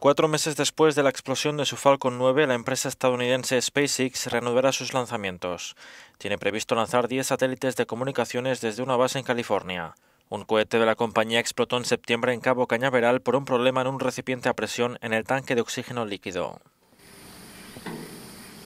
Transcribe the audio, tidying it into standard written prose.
4 meses después de la explosión de su Falcon 9, la empresa estadounidense SpaceX reanudará sus lanzamientos. Tiene previsto lanzar 10 satélites de comunicaciones desde una base en California. Un cohete de la compañía explotó en septiembre en Cabo Cañaveral por un problema en un recipiente a presión en el tanque de oxígeno líquido.